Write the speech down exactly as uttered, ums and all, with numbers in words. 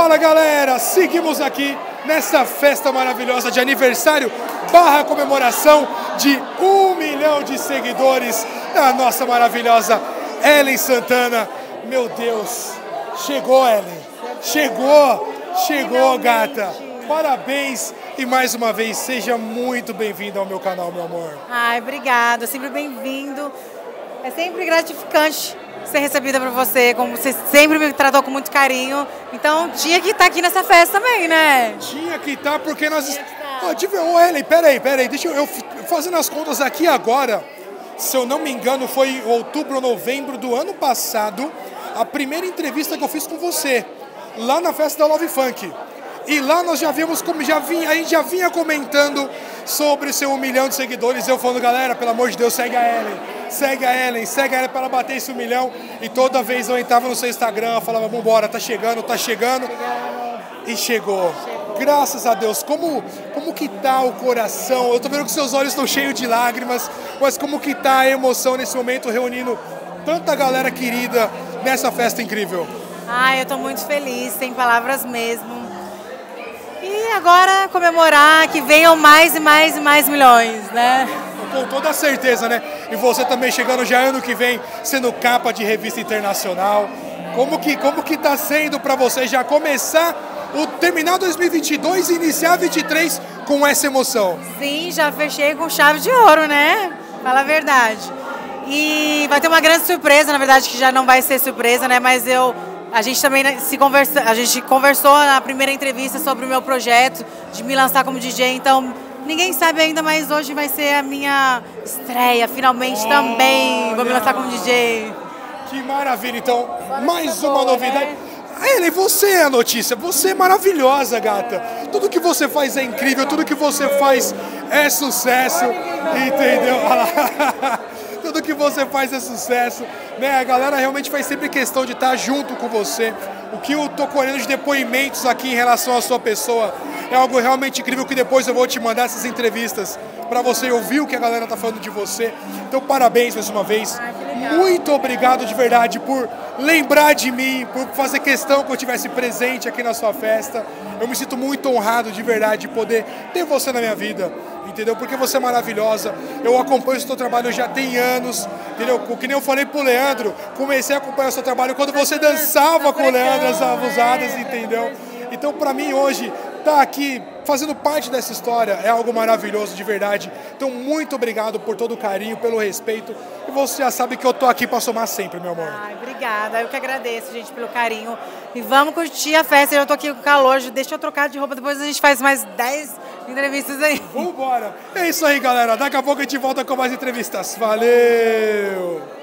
Fala galera, seguimos aqui nessa festa maravilhosa de aniversário barra comemoração de um milhão de seguidores da nossa maravilhosa Ellen Santana. Meu Deus, chegou Ellen, chegou, chegou gata, parabéns e mais uma vez seja muito bem-vindo ao meu canal, meu amor. Ai, obrigado, sempre bem-vindo, é sempre gratificante ser recebida por você, como você sempre me tratou com muito carinho. Então tinha que estar aqui nessa festa também, né? Tinha que estar, porque nós... Tinha que estar. Oh, tive... oh, Ellen, peraí, peraí, deixa eu... eu... Fazendo as contas aqui agora, se eu não me engano, foi outubro ou novembro do ano passado, a primeira entrevista que eu fiz com você, lá na festa da Love Funk. E lá nós já vimos, como já vinha, a gente já vinha comentando sobre o seu um milhão de seguidores, eu falando, galera, pelo amor de Deus, segue a Ellen, segue a Ellen, segue a Ellen para ela bater esse um milhão. E toda vez eu entrava no seu Instagram, eu falava, vambora, tá chegando, tá chegando. E chegou. chegou. Graças a Deus. Como, como que tá o coração? Eu tô vendo que seus olhos estão cheios de lágrimas, mas como que tá a emoção nesse momento, reunindo tanta galera querida nessa festa incrível? Ai, eu tô muito feliz, sem palavras mesmo. E agora comemorar, que venham mais e mais e mais milhões, né? Com toda a certeza, né? E você também chegando já ano que vem, sendo capa de revista internacional. Como que, como que tá sendo para você já começar, o terminar dois mil e vinte e dois e iniciar vinte e três com essa emoção? Sim, já fechei com chave de ouro, né? Fala a verdade. E vai ter uma grande surpresa, na verdade, que já não vai ser surpresa, né? Mas eu... A gente também se conversa, a gente conversou na primeira entrevista sobre o meu projeto de me lançar como D J, então ninguém sabe ainda, mas hoje vai ser a minha estreia, finalmente. Olha, também vou me lançar como D J. Que maravilha, então, agora mais uma boa, novidade. Né? Ellen, você é a notícia, você é maravilhosa, gata. Tudo que você faz é incrível, tudo que você faz é sucesso, entendeu? Tudo que você faz é sucesso, né? A galera realmente faz sempre questão de estar junto com você. O que eu tô colhendo de depoimentos aqui em relação à sua pessoa é algo realmente incrível, que depois eu vou te mandar essas entrevistas para você ouvir o que a galera tá falando de você. Então parabéns mais uma vez. Ai, muito obrigado de verdade por lembrar de mim, por fazer questão que eu estivesse presente aqui na sua festa. Eu me sinto muito honrado de verdade de poder ter você na minha vida, entendeu? Porque você é maravilhosa, eu acompanho o seu trabalho já tem anos, entendeu? Que nem eu falei pro Leandro, comecei a acompanhar o seu trabalho quando você dançava com o Leandro, as abusadas, entendeu? Então pra mim hoje, tá aqui fazendo parte dessa história é algo maravilhoso de verdade. Então muito obrigado por todo o carinho, pelo respeito, e você já sabe que eu tô aqui pra somar sempre, meu amor. Ai, obrigada, eu que agradeço, gente, pelo carinho, e vamos curtir a festa, eu tô aqui com calor, deixa eu trocar de roupa, depois a gente faz mais dez entrevistas aí. Vambora, é isso aí galera, daqui a pouco a gente volta com mais entrevistas, valeu!